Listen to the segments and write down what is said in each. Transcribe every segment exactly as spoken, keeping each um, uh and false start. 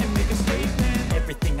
and make a statement. Everything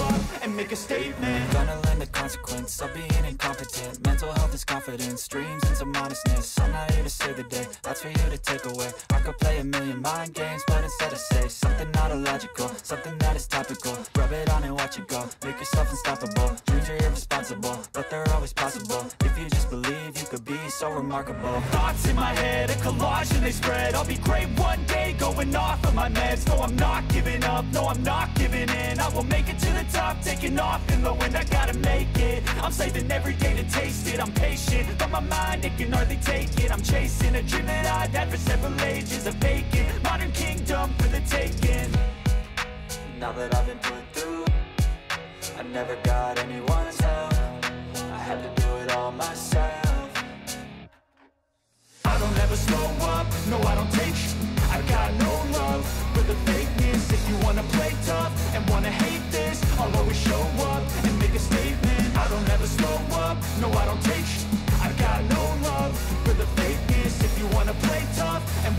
up and make a statement. Gonna learn the consequence of being incompetent. Mental health is confidence, dreams into modestness. I'm not here to save the day, that's for you to take away. I could play a million mind games, but instead I say something not illogical, something that is topical. Rub it on and watch it go, make yourself unstoppable. Dreams are irresponsible, but they're always possible. If you just believe, you could be so remarkable. Thoughts in my head, a collage and they spread. I'll be great one day, going off of my meds. No, I'm not giving up, no, I'm not giving in. I will make it to the top, taking off in the wind. I gotta make it, I'm saving every day to taste it. I'm patient, but my mind, it can hardly take it. I'm chasing a dream that I've had for several ages. A vacant modern kingdom for the taking. Now that I've been put through, I never got anyone's help. I had to do it all myself. I don't ever slow up, no I don't take sh*t. I got no love for the fakeness. If you wanna play tough and wanna hate this, I'll always show up and make a statement. I don't ever slow up, no I don't take sh*t. I got no love for the fakeness. If you wanna play tough and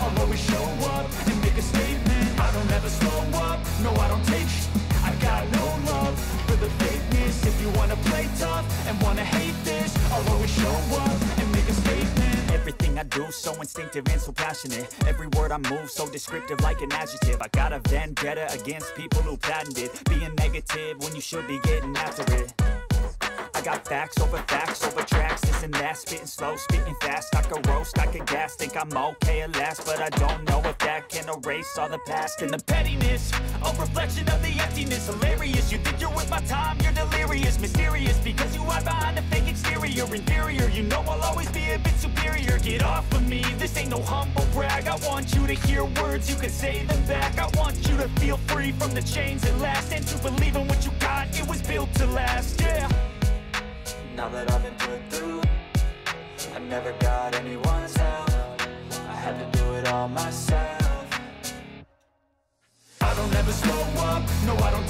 I'll always show up and make a statement. I don't ever slow up, no I don't take sh*t. I got no love for the fakeness. If you wanna play tough and wanna hate this, I'll always show up and make a statement. Everything I do, so instinctive and so passionate. Every word I move, so descriptive like an adjective. I got a vendetta against people who patented being negative when you should be getting after it. I got facts over facts over tracks, this and that. Spitting slow, spitting fast, I could roast, I could gas. Think I'm okay at last, but I don't know if that can erase all the past. And the pettiness, a reflection of the emptiness. Hilarious, you think you're worth my time, you're delirious. Mysterious, because you hide behind a fake exterior. Inferior, you know I'll always be a bit superior. Get off of me, this ain't no humble brag. I want you to hear words, you can say them back. I want you to feel free from the chains that last, and to believe in what you got, it was built to last, yeah. Now that I've been put through, I never got anyone's help. I had to do it all myself. I don't ever slow up, no I don't